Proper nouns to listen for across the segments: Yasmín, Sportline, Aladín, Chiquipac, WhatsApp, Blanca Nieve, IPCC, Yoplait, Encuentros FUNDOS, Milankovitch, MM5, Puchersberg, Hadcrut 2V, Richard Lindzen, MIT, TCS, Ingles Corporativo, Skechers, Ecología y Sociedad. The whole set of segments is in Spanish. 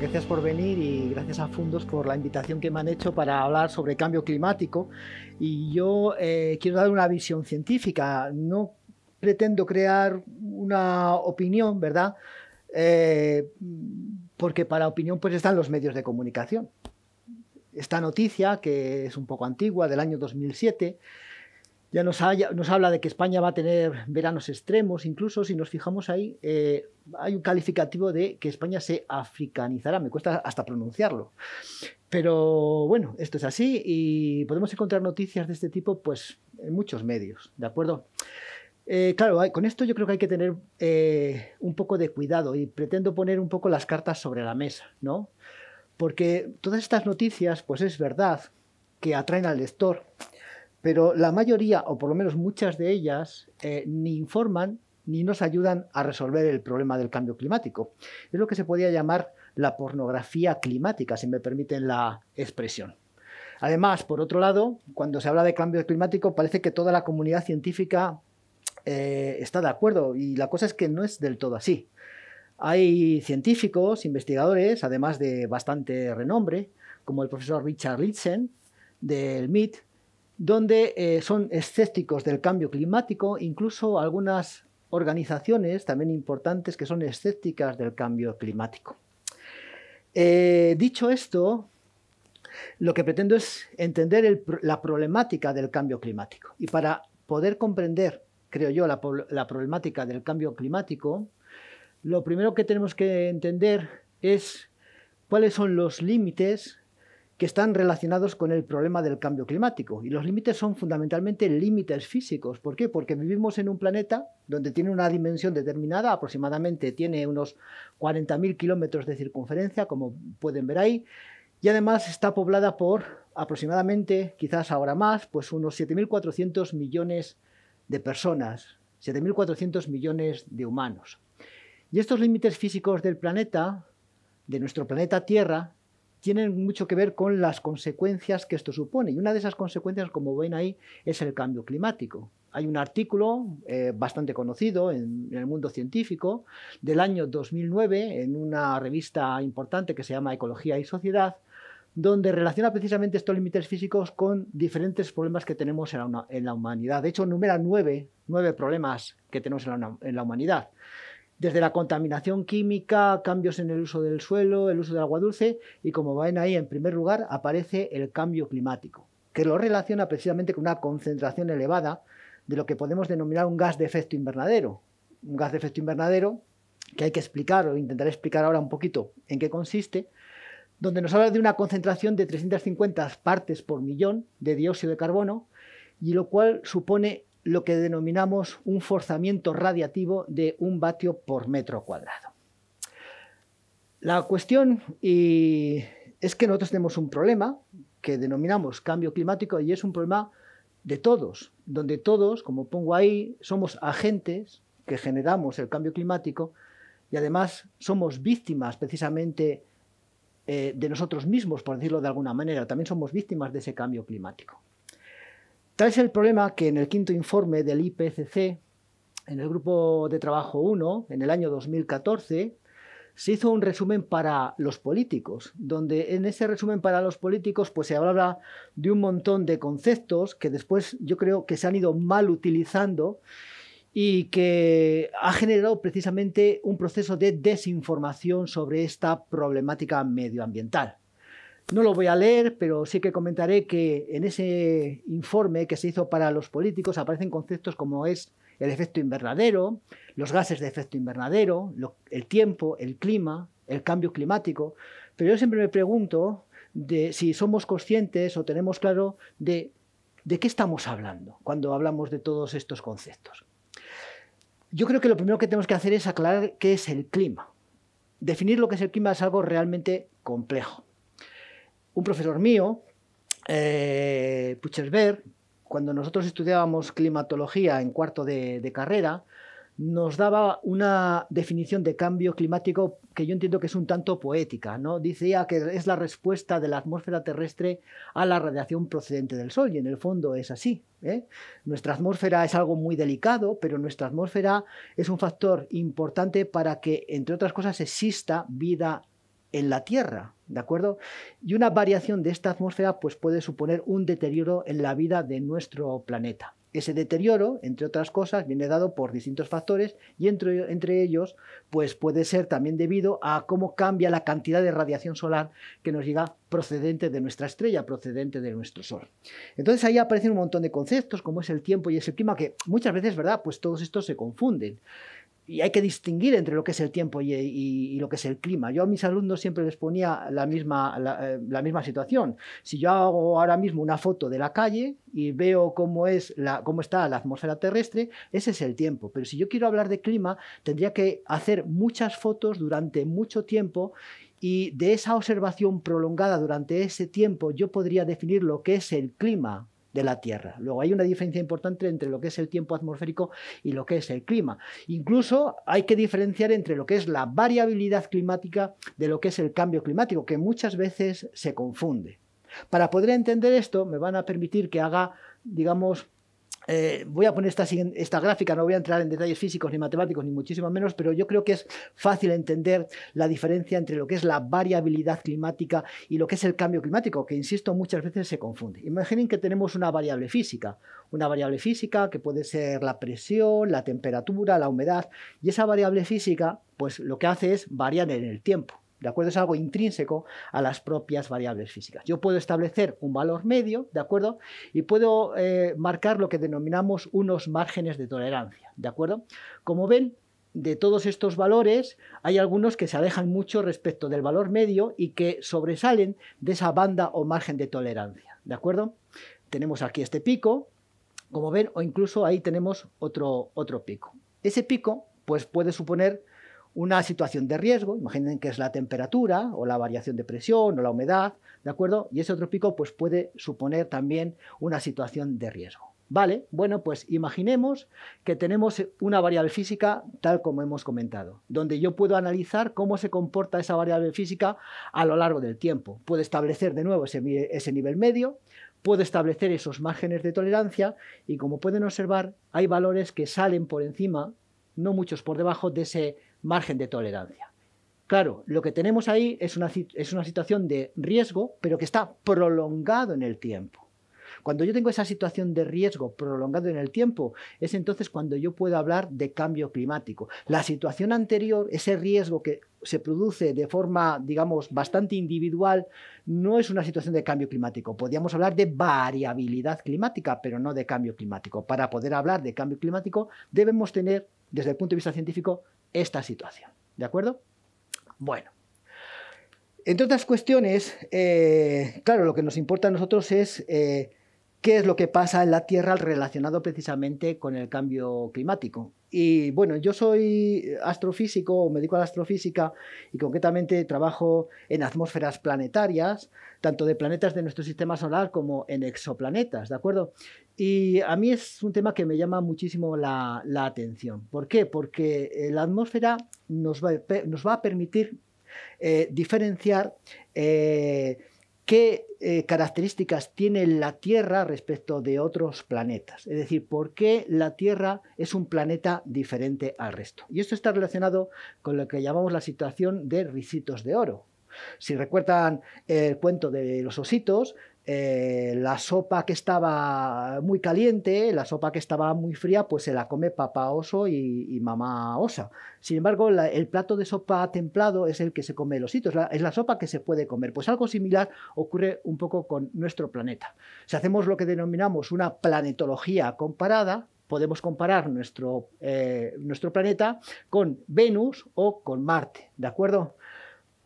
Gracias por venir y gracias a Fundos por la invitación que me han hecho para hablar sobre cambio climático. Y yo quiero dar una visión científica. No pretendo crear una opinión, ¿verdad? Porque para opinión pues están los medios de comunicación. Esta noticia, que es un poco antigua, del año 2007, ya nos habla de que España va a tener veranos extremos. Incluso si nos fijamos ahí, hay un calificativo de que España se africanizará. Me cuesta hasta pronunciarlo. Pero bueno, esto es así y podemos encontrar noticias de este tipo pues, en muchos medios, ¿de acuerdo? Claro, con esto yo creo que hay que tener un poco de cuidado y pretendo poner un poco las cartas sobre la mesa, ¿no? Porque todas estas noticias, pues es verdad que atraen al lector, pero la mayoría, o por lo menos muchas de ellas, ni informan ni nos ayudan a resolver el problema del cambio climático. Es lo que se podría llamar la pornografía climática, si me permiten la expresión. Además, por otro lado, cuando se habla de cambio climático, parece que toda la comunidad científica está de acuerdo, y la cosa es que no es del todo así. Hay científicos, investigadores, además de bastante renombre, como el profesor Richard Lindzen del MIT, donde son escépticos del cambio climático, incluso algunas organizaciones también importantes que son escépticas del cambio climático. Dicho esto, lo que pretendo es entender la problemática del cambio climático, y para poder comprender, creo yo, la problemática del cambio climático, lo primero que tenemos que entender es cuáles son los límites que están relacionados con el problema del cambio climático. Y los límites son fundamentalmente límites físicos. ¿Por qué? Porque vivimos en un planeta donde tiene una dimensión determinada, aproximadamente tiene unos 40.000 kilómetros de circunferencia, como pueden ver ahí, y además está poblada por aproximadamente, quizás ahora más, pues unos 7.400 millones de personas, 7.400 millones de humanos. Y estos límites físicos del planeta, de nuestro planeta Tierra, tienen mucho que ver con las consecuencias que esto supone. Y una de esas consecuencias, como ven ahí, es el cambio climático. Hay un artículo bastante conocido en el mundo científico del año 2009 en una revista importante que se llama Ecología y Sociedad, donde relaciona precisamente estos límites físicos con diferentes problemas que tenemos en la humanidad. De hecho, enumera nueve problemas que tenemos en la humanidad. Desde la contaminación química, cambios en el uso del suelo, el uso del agua dulce, y como ven ahí, en primer lugar, aparece el cambio climático, que lo relaciona precisamente con una concentración elevada de lo que podemos denominar un gas de efecto invernadero. Un gas de efecto invernadero que hay que explicar, o intentaré explicar ahora un poquito en qué consiste, donde nos habla de una concentración de 350 partes por millón de dióxido de carbono, y lo cual supone lo que denominamos un forzamiento radiativo de 1 vatio por metro cuadrado. La cuestión es que nosotros tenemos un problema que denominamos cambio climático, y es un problema de todos, donde todos, como pongo ahí, somos agentes que generamos el cambio climático, y además somos víctimas precisamente de nosotros mismos, por decirlo de alguna manera. También somos víctimas de ese cambio climático. Tal es el problema que en el quinto informe del IPCC, en el grupo de trabajo 1, en el año 2014, se hizo un resumen para los políticos, donde en ese resumen para los políticos pues, se hablaba de un montón de conceptos que después yo creo que se han ido mal utilizando y que ha generado precisamente un proceso de desinformación sobre esta problemática medioambiental. No lo voy a leer, pero sí que comentaré que en ese informe que se hizo para los políticos aparecen conceptos como es el efecto invernadero, los gases de efecto invernadero, el tiempo, el clima, el cambio climático. Pero yo siempre me pregunto de si somos conscientes o tenemos claro de qué estamos hablando cuando hablamos de todos estos conceptos. Yo creo que lo primero que tenemos que hacer es aclarar qué es el clima. Definir lo que es el clima es algo realmente complejo. Un profesor mío, Puchersberg, cuando nosotros estudiábamos climatología en cuarto de carrera, nos daba una definición de cambio climático que yo entiendo que es un tanto poética, ¿no? Decía que es la respuesta de la atmósfera terrestre a la radiación procedente del Sol, y en el fondo es así, ¿eh? Nuestra atmósfera es algo muy delicado, pero nuestra atmósfera es un factor importante para que, entre otras cosas, exista vida en la Tierra, ¿de acuerdo? Y una variación de esta atmósfera pues, puede suponer un deterioro en la vida de nuestro planeta. Ese deterioro, entre otras cosas, viene dado por distintos factores y entre ellos pues, puede ser también debido a cómo cambia la cantidad de radiación solar que nos llega procedente de nuestra estrella, procedente de nuestro Sol. Entonces ahí aparecen un montón de conceptos como es el tiempo y es el clima, que muchas veces, ¿verdad? Pues todos estos se confunden. Y hay que distinguir entre lo que es el tiempo y lo que es el clima. Yo a mis alumnos siempre les ponía la misma situación. Si yo hago ahora mismo una foto de la calle y veo cómo está la atmósfera terrestre, ese es el tiempo. Pero si yo quiero hablar de clima, tendría que hacer muchas fotos durante mucho tiempo y de esa observación prolongada durante ese tiempo yo podría definir lo que es el clima de la Tierra. Luego hay una diferencia importante entre lo que es el tiempo atmosférico y lo que es el clima. Incluso hay que diferenciar entre lo que es la variabilidad climática de lo que es el cambio climático, que muchas veces se confunde. Para poder entender esto, me van a permitir que haga, digamos, voy a poner esta gráfica, no voy a entrar en detalles físicos ni matemáticos ni muchísimo menos, pero yo creo que es fácil entender la diferencia entre lo que es la variabilidad climática y lo que es el cambio climático, que insisto, muchas veces se confunde. Imaginen que tenemos una variable física que puede ser la presión, la temperatura, la humedad, y esa variable física pues lo que hace es variar en el tiempo. ¿De acuerdo? Es algo intrínseco a las propias variables físicas. Yo puedo establecer un valor medio, ¿de acuerdo? Y puedo marcar lo que denominamos unos márgenes de tolerancia, ¿de acuerdo? Como ven, de todos estos valores hay algunos que se alejan mucho respecto del valor medio y que sobresalen de esa banda o margen de tolerancia, ¿de acuerdo? Tenemos aquí este pico, como ven, o incluso ahí tenemos otro pico. Ese pico, pues, puede suponer una situación de riesgo, imaginen que es la temperatura o la variación de presión o la humedad, ¿de acuerdo? Y ese otro pico pues, puede suponer también una situación de riesgo. Vale, bueno, pues imaginemos que tenemos una variable física tal como hemos comentado, donde yo puedo analizar cómo se comporta esa variable física a lo largo del tiempo. Puedo establecer de nuevo ese nivel medio, puedo establecer esos márgenes de tolerancia y como pueden observar hay valores que salen por encima, no muchos por debajo de ese margen de tolerancia. Claro, lo que tenemos ahí es una situación de riesgo, pero que está prolongado en el tiempo. Cuando yo tengo esa situación de riesgo prolongado en el tiempo, es entonces cuando yo puedo hablar de cambio climático. La situación anterior, ese riesgo que se produce de forma, digamos, bastante individual, no es una situación de cambio climático. Podríamos hablar de variabilidad climática, pero no de cambio climático. Para poder hablar de cambio climático, debemos tener, desde el punto de vista científico, esta situación, ¿de acuerdo? Bueno, entre otras cuestiones, claro, lo que nos importa a nosotros es qué es lo que pasa en la Tierra relacionado precisamente con el cambio climático. Y bueno, yo soy astrofísico o me dedico a la astrofísica y concretamente trabajo en atmósferas planetarias, tanto de planetas de nuestro sistema solar como en exoplanetas, ¿de acuerdo? Y a mí es un tema que me llama muchísimo la atención. ¿Por qué? Porque la atmósfera nos va a permitir diferenciar qué características tiene la Tierra respecto de otros planetas. Es decir, por qué la Tierra es un planeta diferente al resto. Y esto está relacionado con lo que llamamos la situación de ricitos de oro. Si recuerdan el cuento de los ositos, la sopa que estaba muy caliente, la sopa que estaba muy fría, pues se la come papá oso y mamá osa. Sin embargo, el plato de sopa templado es el que se come los hitos, es la sopa que se puede comer. Pues algo similar ocurre un poco con nuestro planeta. Si hacemos lo que denominamos una planetología comparada, podemos comparar nuestro planeta con Venus o con Marte, ¿de acuerdo?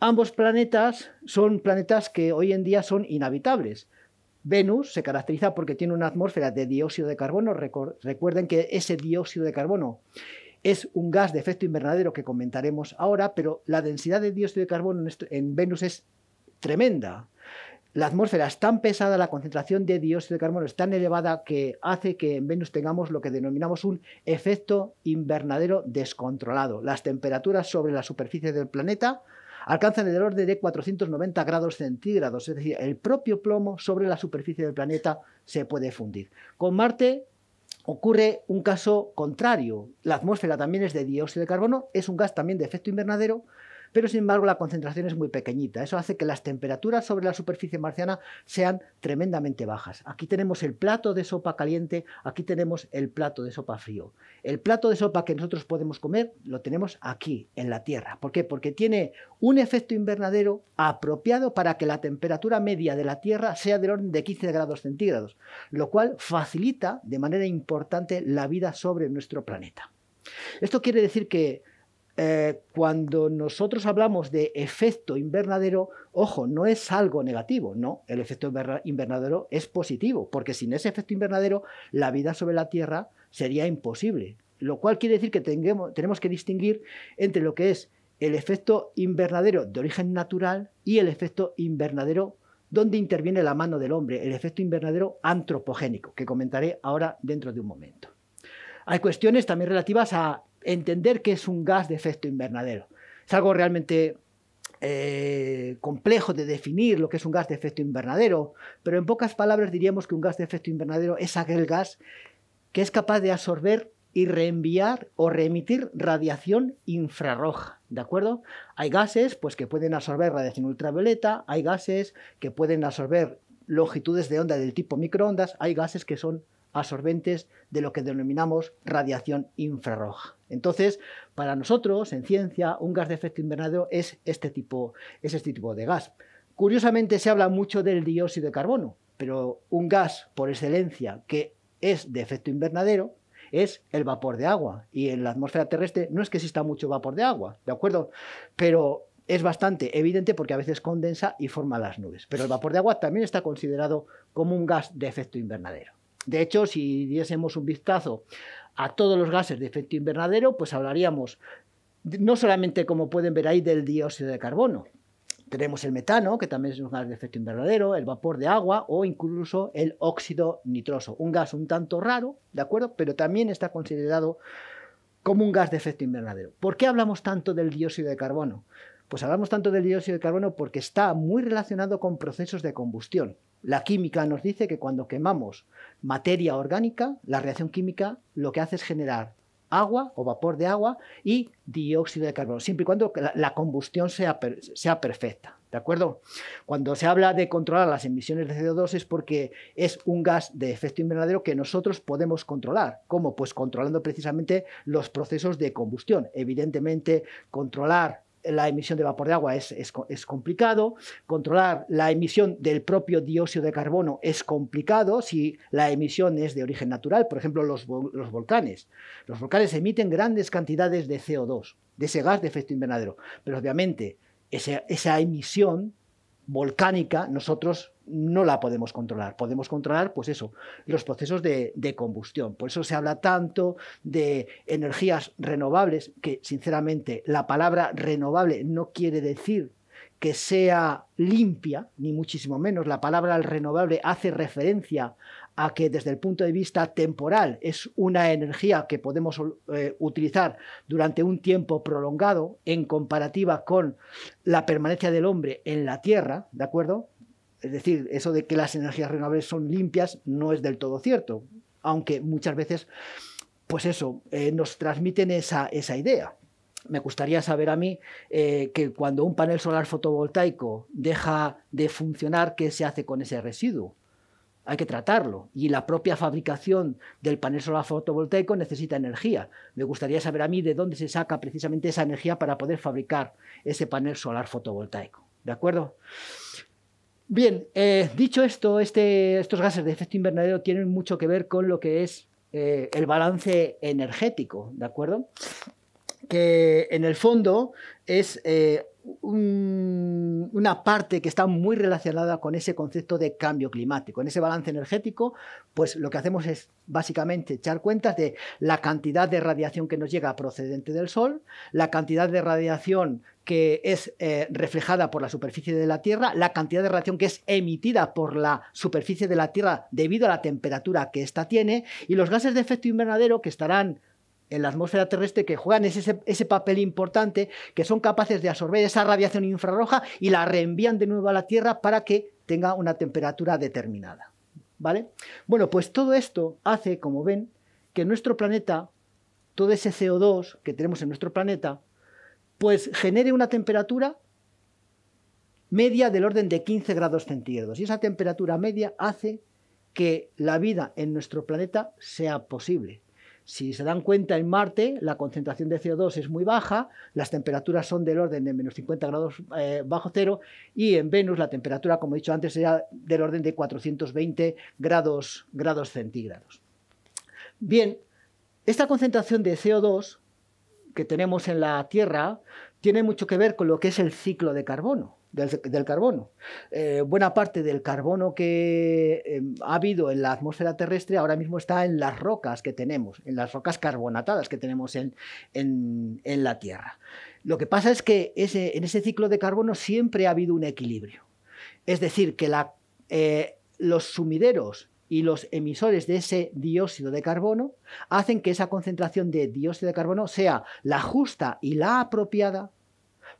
Ambos planetas son planetas que hoy en día son inhabitables. Venus se caracteriza porque tiene una atmósfera de dióxido de carbono. Recuerden que ese dióxido de carbono es un gas de efecto invernadero que comentaremos ahora, pero la densidad de dióxido de carbono en Venus es tremenda. La atmósfera es tan pesada, la concentración de dióxido de carbono es tan elevada que hace que en Venus tengamos lo que denominamos un efecto invernadero descontrolado. Las temperaturas sobre la superficie del planeta alcanzan el orden de 490 grados centígrados, es decir, el propio plomo sobre la superficie del planeta se puede fundir. Con Marte ocurre un caso contrario, la atmósfera también es de dióxido de carbono, es un gas también de efecto invernadero, pero sin embargo la concentración es muy pequeñita. Eso hace que las temperaturas sobre la superficie marciana sean tremendamente bajas. Aquí tenemos el plato de sopa caliente, aquí tenemos el plato de sopa frío. El plato de sopa que nosotros podemos comer lo tenemos aquí, en la Tierra. ¿Por qué? Porque tiene un efecto invernadero apropiado para que la temperatura media de la Tierra sea del orden de 15 grados centígrados, lo cual facilita de manera importante la vida sobre nuestro planeta. Esto quiere decir que cuando nosotros hablamos de efecto invernadero, ojo, no es algo negativo, no, el efecto invernadero es positivo, porque sin ese efecto invernadero la vida sobre la Tierra sería imposible, lo cual quiere decir que tenemos que distinguir entre lo que es el efecto invernadero de origen natural y el efecto invernadero donde interviene la mano del hombre, el efecto invernadero antropogénico, que comentaré ahora dentro de un momento. Hay cuestiones también relativas a entender qué es un gas de efecto invernadero. Es algo realmente complejo de definir lo que es un gas de efecto invernadero, pero en pocas palabras diríamos que un gas de efecto invernadero es aquel gas que es capaz de absorber y reenviar o reemitir radiación infrarroja, ¿de acuerdo? Hay gases pues, que pueden absorber radiación ultravioleta, hay gases que pueden absorber longitudes de onda del tipo microondas, hay gases que son absorbentes de lo que denominamos radiación infrarroja. Entonces, para nosotros, en ciencia, un gas de efecto invernadero es este tipo de gas. Curiosamente, se habla mucho del dióxido de carbono, pero un gas por excelencia que es de efecto invernadero es el vapor de agua. Y en la atmósfera terrestre no es que exista mucho vapor de agua, ¿de acuerdo? Pero es bastante evidente porque a veces condensa y forma las nubes. Pero el vapor de agua también está considerado como un gas de efecto invernadero. De hecho, si diésemos un vistazo a todos los gases de efecto invernadero, pues hablaríamos no solamente, como pueden ver ahí, del dióxido de carbono. Tenemos el metano, que también es un gas de efecto invernadero, el vapor de agua o incluso el óxido nitroso. Un gas un tanto raro, ¿de acuerdo? Pero también está considerado como un gas de efecto invernadero. ¿Por qué hablamos tanto del dióxido de carbono? Pues hablamos tanto del dióxido de carbono porque está muy relacionado con procesos de combustión. La química nos dice que cuando quemamos materia orgánica, la reacción química lo que hace es generar agua o vapor de agua y dióxido de carbono, siempre y cuando la combustión sea perfecta, ¿de acuerdo? Cuando se habla de controlar las emisiones de CO2 es porque es un gas de efecto invernadero que nosotros podemos controlar. ¿Cómo? Pues controlando precisamente los procesos de combustión. Evidentemente, controlar la emisión de vapor de agua es complicado, controlar la emisión del propio dióxido de carbono es complicado si la emisión es de origen natural, por ejemplo los volcanes. Los volcanes emiten grandes cantidades de CO2, de ese gas de efecto invernadero, pero obviamente esa emisión volcánica nosotros no la podemos controlar pues eso, los procesos de combustión. Por eso se habla tanto de energías renovables, que sinceramente la palabra renovable no quiere decir que sea limpia, ni muchísimo menos. La palabra renovable hace referencia a que desde el punto de vista temporal es una energía que podemos utilizar durante un tiempo prolongado en comparativa con la permanencia del hombre en la Tierra, ¿de acuerdo? Es decir, eso de que las energías renovables son limpias no es del todo cierto, aunque muchas veces pues eso, nos transmiten esa idea. Me gustaría saber a mí que cuando un panel solar fotovoltaico deja de funcionar, ¿qué se hace con ese residuo? Hay que tratarlo y la propia fabricación del panel solar fotovoltaico necesita energía. Me gustaría saber a mí de dónde se saca precisamente esa energía para poder fabricar ese panel solar fotovoltaico, ¿de acuerdo? Bien, dicho esto, estos gases de efecto invernadero tienen mucho que ver con lo que es el balance energético, ¿de acuerdo? Que en el fondo es una parte que está muy relacionada con ese concepto de cambio climático. En ese balance energético, pues lo que hacemos es básicamente echar cuentas de la cantidad de radiación que nos llega procedente del Sol, la cantidad de radiación que es reflejada por la superficie de la Tierra, la cantidad de radiación que es emitida por la superficie de la Tierra debido a la temperatura que ésta tiene y los gases de efecto invernadero que estarán en la atmósfera terrestre que juegan ese papel importante, que son capaces de absorber esa radiación infrarroja y la reenvían de nuevo a la Tierra para que tenga una temperatura determinada, ¿vale? Bueno, pues todo esto hace, como ven, que nuestro planeta, todo ese CO2 que tenemos en nuestro planeta, pues genere una temperatura media del orden de 15 grados centígrados. Y esa temperatura media hace que la vida en nuestro planeta sea posible. Si se dan cuenta, en Marte la concentración de CO2 es muy baja, las temperaturas son del orden de menos 50 grados bajo cero, y en Venus la temperatura, como he dicho antes, era del orden de 420 grados centígrados. Bien, esta concentración de CO2 que tenemos en la Tierra tiene mucho que ver con lo que es el ciclo de carbono. Buena parte del carbono que ha habido en la atmósfera terrestre ahora mismo está en las rocas que tenemos, en las rocas carbonatadas que tenemos en la Tierra. Lo que pasa es que en ese ciclo de carbono siempre ha habido un equilibrio. Es decir, que los sumideros y los emisores de ese dióxido de carbono hacen que esa concentración de dióxido de carbono sea la justa y la apropiada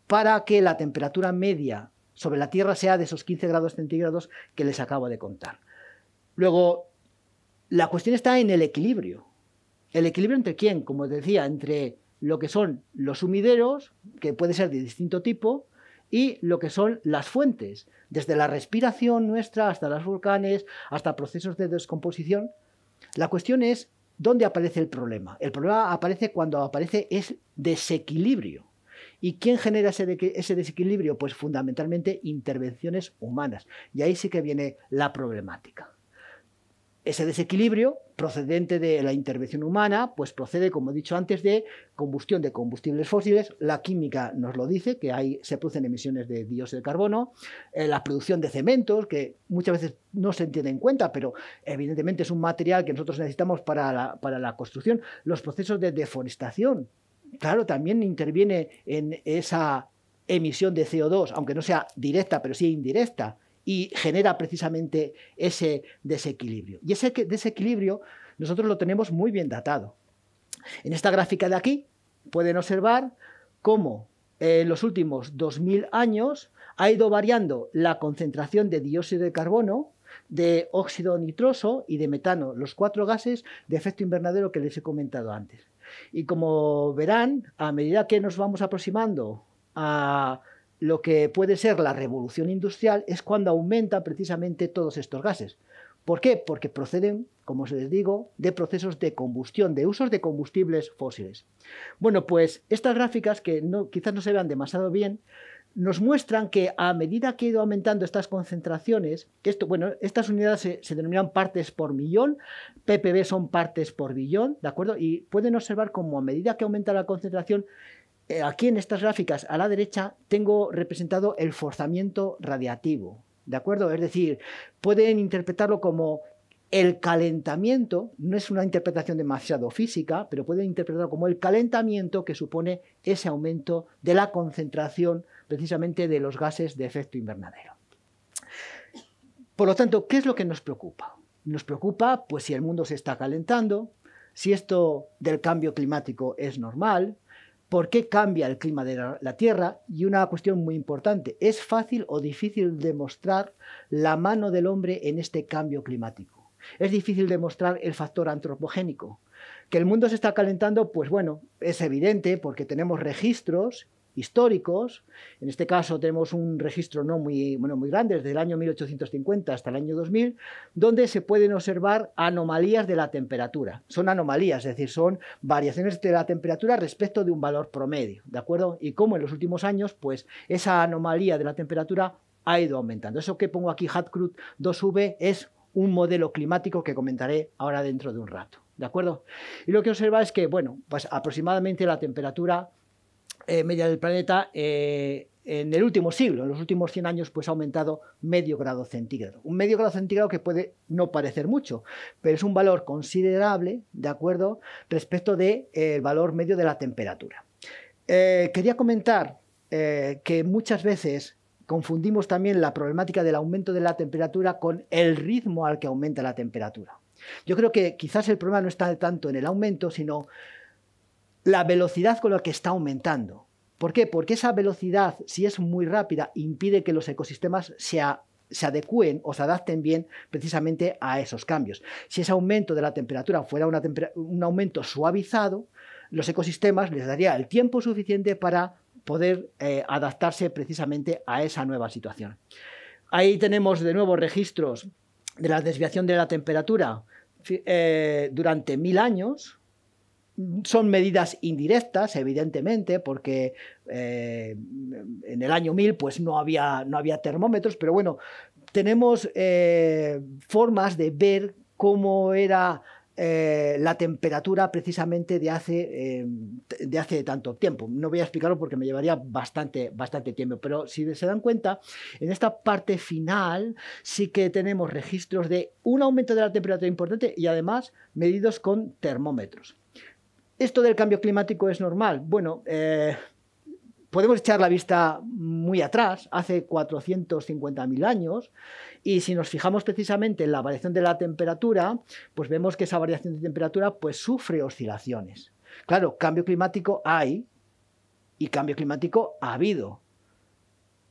para que la temperatura media sobre la Tierra sea de esos 15 grados centígrados que les acabo de contar. Luego, la cuestión está en el equilibrio. ¿El equilibrio entre quién? Como decía, entre lo que son los sumideros, que puede ser de distinto tipo, y lo que son las fuentes, desde la respiración nuestra hasta los volcanes, hasta procesos de descomposición. La cuestión es, ¿dónde aparece el problema? El problema aparece cuando aparece ese desequilibrio. ¿Y quién genera ese desequilibrio? Pues fundamentalmente intervenciones humanas. Y ahí sí que viene la problemática. Ese desequilibrio procedente de la intervención humana, pues procede, como he dicho antes, de combustión de combustibles fósiles. La química nos lo dice, que ahí se producen emisiones de dióxido de carbono, la producción de cementos, que muchas veces no se tiene en cuenta, pero evidentemente es un material que nosotros necesitamos para la construcción, los procesos de deforestación. Claro, también interviene en esa emisión de CO2, aunque no sea directa, pero sí indirecta, y genera precisamente ese desequilibrio. Y ese desequilibrio nosotros lo tenemos muy bien datado. En esta gráfica de aquí pueden observar cómo en los últimos 2000 años ha ido variando la concentración de dióxido de carbono, de óxido nitroso y de metano, los 4 gases de efecto invernadero que les he comentado antes. Y como verán, a medida que nos vamos aproximando a lo que puede ser la revolución industrial, es cuando aumentan precisamente todos estos gases. ¿Por qué? Porque proceden, como se les digo, de procesos de combustión, de usos de combustibles fósiles. Bueno, pues estas gráficas, que quizás no se vean demasiado bien, nos muestran que a medida que ha ido aumentando estas concentraciones, estas unidades se denominan partes por millón, ppb son partes por billón, ¿de acuerdo? Y pueden observar cómo a medida que aumenta la concentración, aquí en estas gráficas a la derecha tengo representado el forzamiento radiativo, ¿de acuerdo? Es decir, pueden interpretarlo como el calentamiento, no es una interpretación demasiado física, pero pueden interpretarlo como el calentamiento que supone ese aumento de la concentración precisamente de los gases de efecto invernadero. Por lo tanto, ¿qué es lo que nos preocupa? Nos preocupa, pues, si el mundo se está calentando, si esto del cambio climático es normal, ¿por qué cambia el clima de la Tierra? Y una cuestión muy importante, ¿es fácil o difícil demostrar la mano del hombre en este cambio climático? Es difícil demostrar el factor antropogénico. Que el mundo se está calentando, pues bueno, es evidente porque tenemos registros históricos. En este caso tenemos un registro muy grande, desde el año 1850 hasta el año 2000, donde se pueden observar anomalías de la temperatura. Son anomalías, es decir, son variaciones de la temperatura respecto de un valor promedio, ¿de acuerdo? Y cómo en los últimos años, pues, esa anomalía de la temperatura ha ido aumentando. Eso que pongo aquí, Hadcrut 2V, es un modelo climático que comentaré ahora dentro de un rato, ¿de acuerdo? Y lo que observa es que, bueno, pues aproximadamente la temperatura media del planeta en el último siglo, en los últimos 100 años, pues ha aumentado medio grado centígrado. Un medio grado centígrado que puede no parecer mucho, pero es un valor considerable, ¿de acuerdo?, respecto del valor medio de la temperatura. Quería comentar que muchas veces confundimos también la problemática del aumento de la temperatura con el ritmo al que aumenta la temperatura. Yo creo que quizás el problema no está tanto en el aumento, sino la velocidad con la que está aumentando. ¿Por qué? Porque esa velocidad, si es muy rápida, impide que los ecosistemas se adecúen o se adapten bien precisamente a esos cambios. Si ese aumento de la temperatura fuera un aumento suavizado, los ecosistemas les daría el tiempo suficiente para poder adaptarse precisamente a esa nueva situación. Ahí tenemos de nuevo registros de la desviación de la temperatura durante 1000 años. Son medidas indirectas, evidentemente, porque en el año 1000 pues, no había termómetros, pero bueno, tenemos formas de ver cómo era la temperatura precisamente de hace tanto tiempo. No voy a explicarlo porque me llevaría bastante tiempo, pero si se dan cuenta, en esta parte final sí que tenemos registros de un aumento de la temperatura importante y además medidos con termómetros. ¿Esto del cambio climático es normal? Bueno, podemos echar la vista muy atrás, hace 450.000 años, y si nos fijamos precisamente en la variación de la temperatura, pues vemos que esa variación de temperatura pues, sufre oscilaciones. Claro, cambio climático hay y cambio climático ha habido.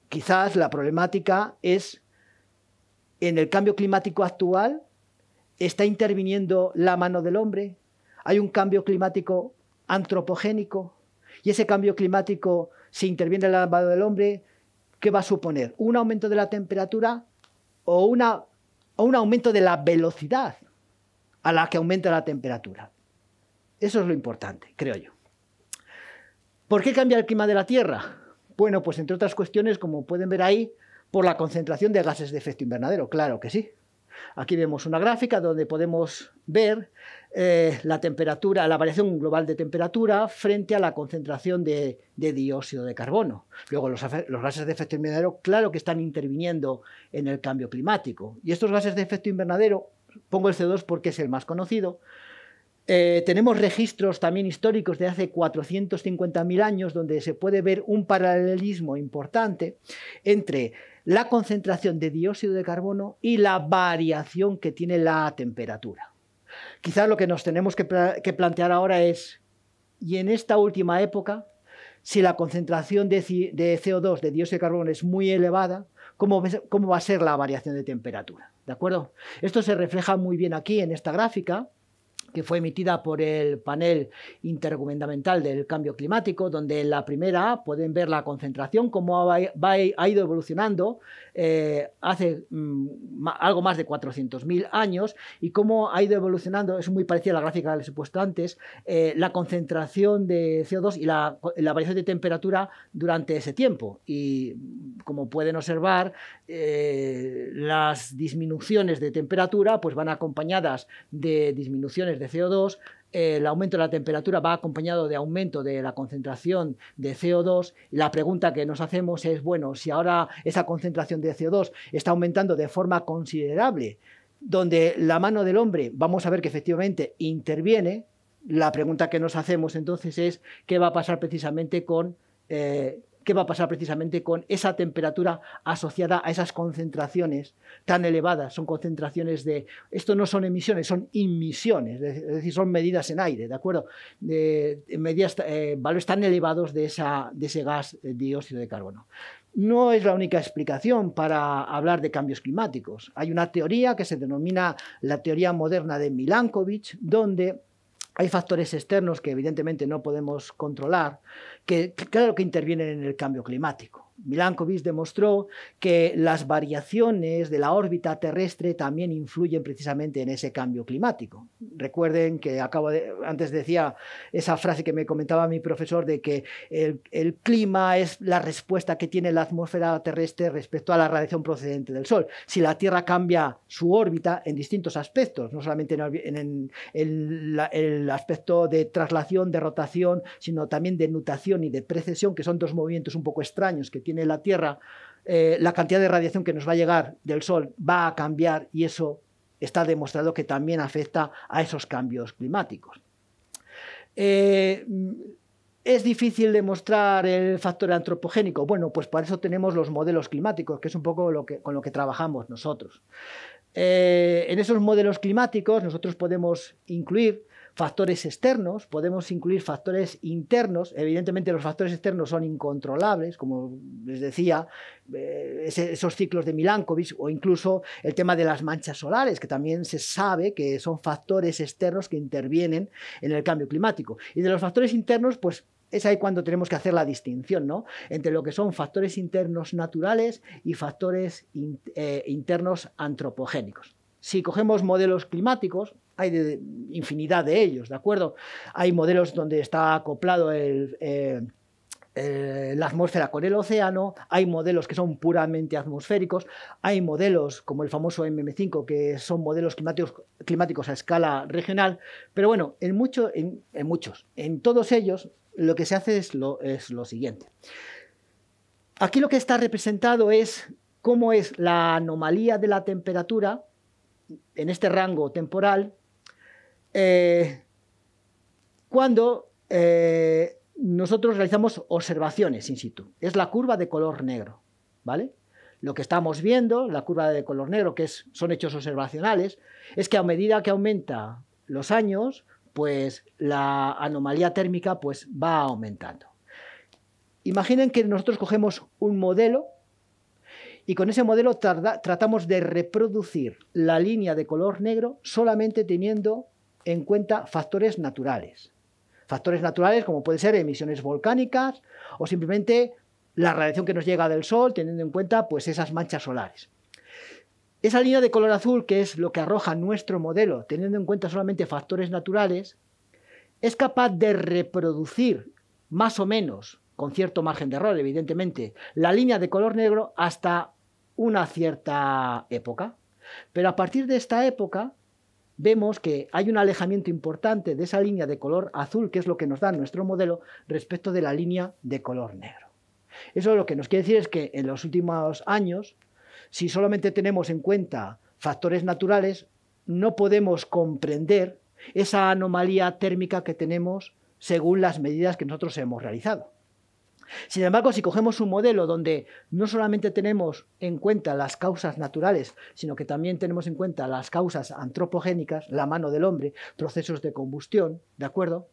Quizás la problemática es en el cambio climático actual, ¿está interviniendo la mano del hombre? Hay un cambio climático antropogénico y ese cambio climático, si interviene la mano del hombre, ¿qué va a suponer? ¿Un aumento de la temperatura o un aumento de la velocidad a la que aumenta la temperatura? Eso es lo importante, creo yo. ¿Por qué cambia el clima de la Tierra? Bueno, pues entre otras cuestiones, como pueden ver ahí, por la concentración de gases de efecto invernadero, claro que sí. Aquí vemos una gráfica donde podemos ver la temperatura, la variación global de temperatura frente a la concentración de dióxido de carbono. Luego los gases de efecto invernadero, claro que están interviniendo en el cambio climático. Y estos gases de efecto invernadero, pongo el CO2 porque es el más conocido, tenemos registros también históricos de hace 450.000 años donde se puede ver un paralelismo importante entre la concentración de dióxido de carbono y la variación que tiene la temperatura. Quizás lo que nos tenemos que plantear ahora es, y en esta última época, si la concentración de CO2, de dióxido de carbono, es muy elevada, ¿cómo va a ser la variación de temperatura? ¿De acuerdo? Esto se refleja muy bien aquí en esta gráfica, que fue emitida por el panel intergubernamental del cambio climático, donde en la primera pueden ver la concentración, cómo ha ido evolucionando hace algo más de 400.000 años y cómo ha ido evolucionando, es muy parecida a la gráfica que les he puesto antes, la concentración de CO2 y la variación de temperatura durante ese tiempo. Y como pueden observar, las disminuciones de temperatura pues, van acompañadas de disminuciones de CO2, el aumento de la temperatura va acompañado de aumento de la concentración de CO2. La pregunta que nos hacemos es, bueno, si ahora esa concentración de CO2 está aumentando de forma considerable, donde la mano del hombre, vamos a ver que efectivamente interviene, la pregunta que nos hacemos entonces es, ¿qué va a pasar precisamente con esa temperatura asociada a esas concentraciones tan elevadas? Son concentraciones de... Esto no son emisiones, son inmisiones, es decir, son medidas en aire, ¿de acuerdo? Valores tan elevados de ese gas dióxido de carbono. No es la única explicación para hablar de cambios climáticos. Hay una teoría que se denomina la teoría moderna de Milankovitch, donde hay factores externos que evidentemente no podemos controlar, que claro que intervienen en el cambio climático. Milankovitch demostró que las variaciones de la órbita terrestre también influyen precisamente en ese cambio climático. Recuerden que antes decía esa frase que me comentaba mi profesor de que el clima es la respuesta que tiene la atmósfera terrestre respecto a la radiación procedente del Sol. Si la Tierra cambia su órbita en distintos aspectos, no solamente en el aspecto de traslación, de rotación, sino también de nutación y de precesión, que son dos movimientos un poco extraños que tiene la Tierra, la cantidad de radiación que nos va a llegar del Sol va a cambiar y eso está demostrado que también afecta a esos cambios climáticos. ¿Es difícil demostrar el factor antropogénico? Bueno, pues para eso tenemos los modelos climáticos, que es un poco con lo que trabajamos nosotros. En esos modelos climáticos nosotros podemos incluir factores externos, podemos incluir factores internos. Evidentemente los factores externos son incontrolables, como les decía, esos ciclos de Milankovitch o incluso el tema de las manchas solares, que también se sabe que son factores externos que intervienen en el cambio climático. Y de los factores internos, pues es ahí cuando tenemos que hacer la distinción, ¿no?, entre lo que son factores internos naturales y factores internos antropogénicos. Si cogemos modelos climáticos, hay infinidad de ellos, ¿de acuerdo? Hay modelos donde está acoplado la atmósfera con el océano, hay modelos que son puramente atmosféricos, hay modelos como el famoso MM5 que son modelos climáticos a escala regional, pero bueno, en todos ellos lo que se hace es lo siguiente. Aquí lo que está representado es cómo es la anomalía de la temperatura en este rango temporal cuando nosotros realizamos observaciones in situ. Es la curva de color negro, ¿vale? Lo que estamos viendo, la curva de color negro, que son hechos observacionales, es que a medida que aumentan los años, pues la anomalía térmica pues, va aumentando. Imaginen que nosotros cogemos un modelo y con ese modelo tratamos de reproducir la línea de color negro solamente teniendo en cuenta factores naturales. Factores naturales como pueden ser emisiones volcánicas o simplemente la radiación que nos llega del sol, teniendo en cuenta pues, esas manchas solares. Esa línea de color azul, que es lo que arroja nuestro modelo, teniendo en cuenta solamente factores naturales, es capaz de reproducir más o menos, con cierto margen de error evidentemente, la línea de color negro hasta una cierta época. Pero a partir de esta época vemos que hay un alejamiento importante de esa línea de color azul, que es lo que nos da nuestro modelo, respecto de la línea de color negro. Eso lo que nos quiere decir es que en los últimos años, si solamente tenemos en cuenta factores naturales, no podemos comprender esa anomalía térmica que tenemos según las medidas que nosotros hemos realizado. Sin embargo, si cogemos un modelo donde no solamente tenemos en cuenta las causas naturales, sino que también tenemos en cuenta las causas antropogénicas, la mano del hombre, procesos de combustión, ¿de acuerdo?,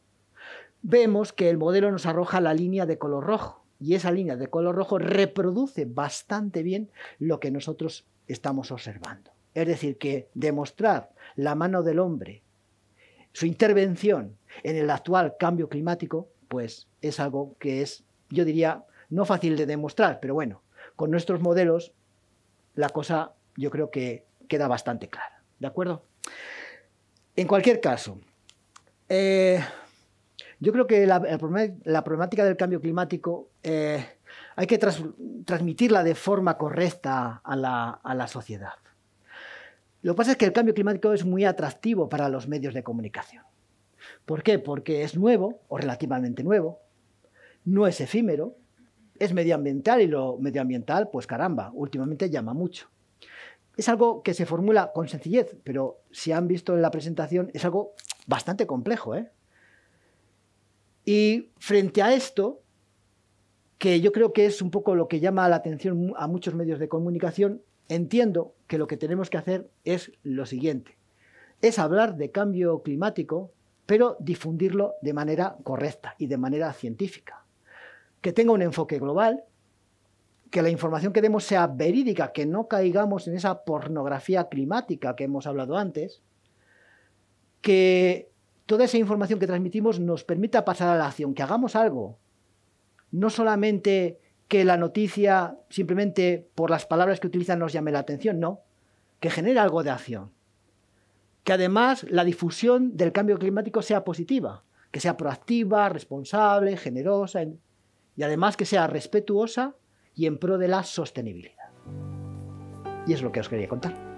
vemos que el modelo nos arroja la línea de color rojo, y esa línea de color rojo reproduce bastante bien lo que nosotros estamos observando. Es decir, que demostrar la mano del hombre, su intervención en el actual cambio climático, pues es algo que es, yo diría, no fácil de demostrar, pero bueno, con nuestros modelos la cosa yo creo que queda bastante clara, ¿de acuerdo? En cualquier caso, yo creo que la problemática del cambio climático hay que transmitirla de forma correcta a la sociedad. Lo que pasa es que el cambio climático es muy atractivo para los medios de comunicación. ¿Por qué? Porque es nuevo, o relativamente nuevo, no es efímero, es medioambiental, y lo medioambiental, pues caramba, últimamente llama mucho. Es algo que se formula con sencillez, pero si han visto en la presentación, es algo bastante complejo, ¿eh? Y frente a esto, que yo creo que es un poco lo que llama la atención a muchos medios de comunicación, entiendo que lo que tenemos que hacer es lo siguiente, es hablar de cambio climático, pero difundirlo de manera correcta y de manera científica. Que tenga un enfoque global, que la información que demos sea verídica, que no caigamos en esa pornografía climática que hemos hablado antes, que toda esa información que transmitimos nos permita pasar a la acción, que hagamos algo, no solamente que la noticia simplemente por las palabras que utilizan nos llame la atención, no, que genere algo de acción, que además la difusión del cambio climático sea positiva, que sea proactiva, responsable, generosa, y además que sea respetuosa y en pro de la sostenibilidad. Y es lo que os quería contar.